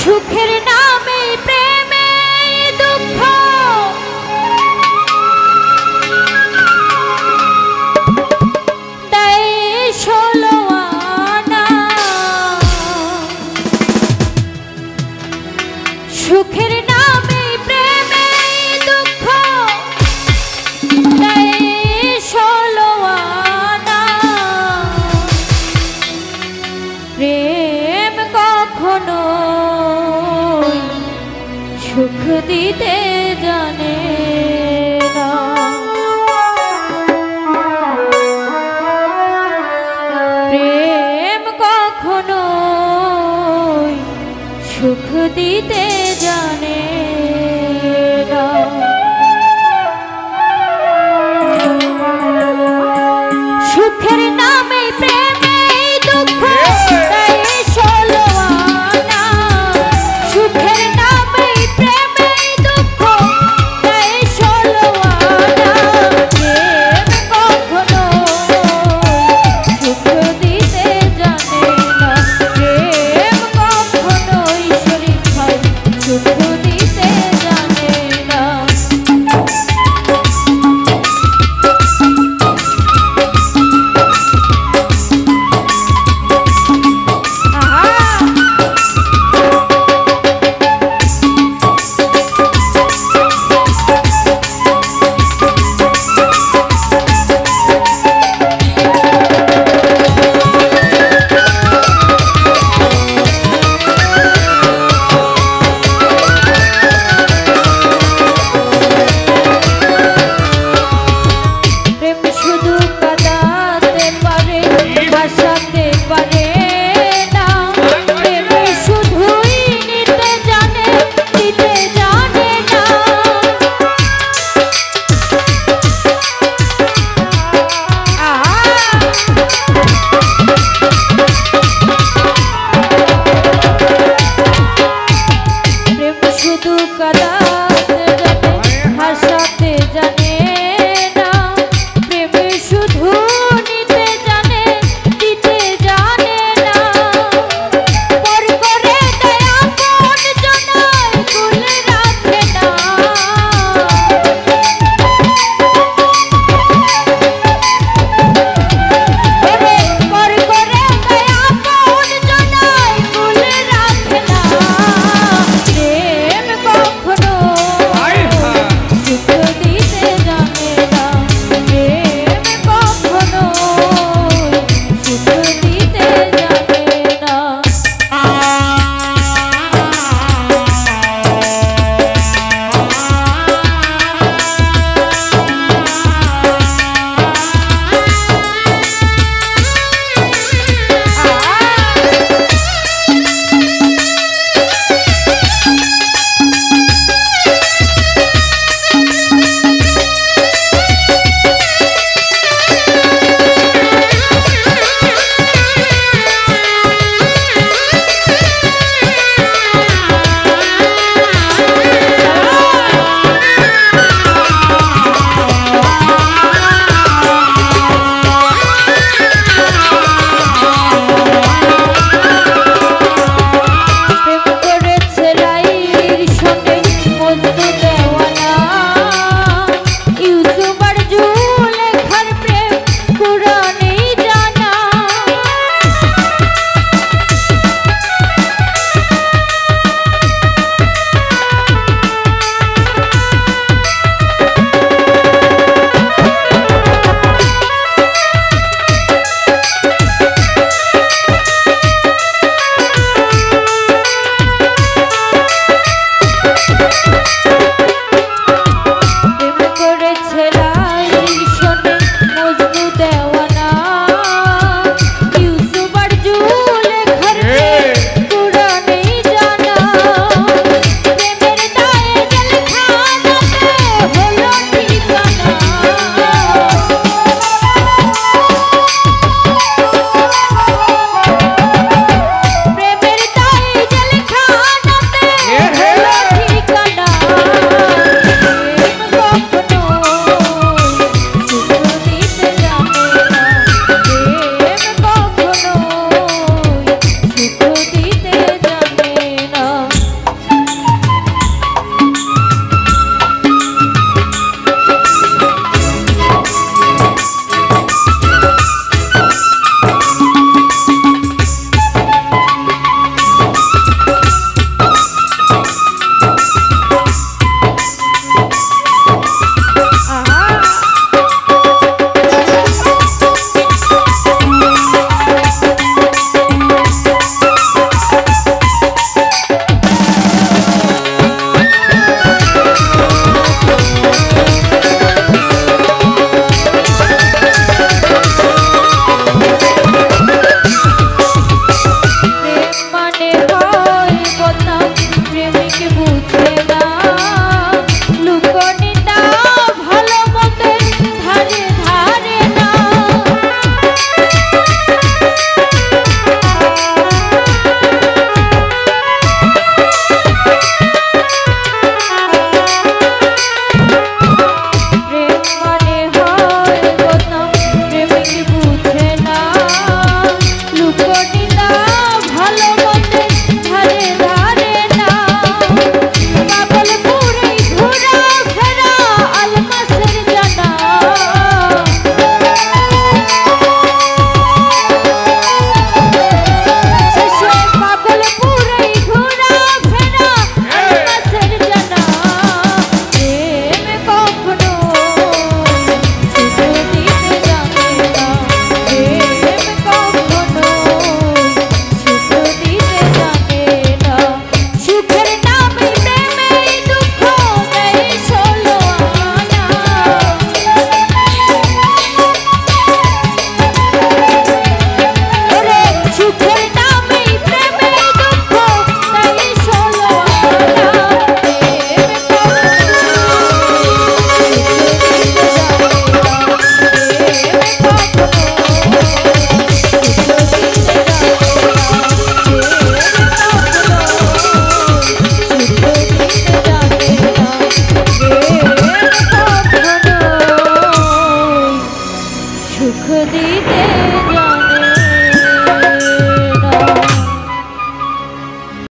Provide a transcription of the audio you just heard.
सुखेर नामे प्रेमे दुख षोलोआना सुखेर नामे प्रेमे दुख षोलोआना प्रेम कखनो सुख दीते जाने ना। प्रेम कखनो सुख दीते